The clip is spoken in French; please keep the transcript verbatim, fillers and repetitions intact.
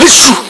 les joues.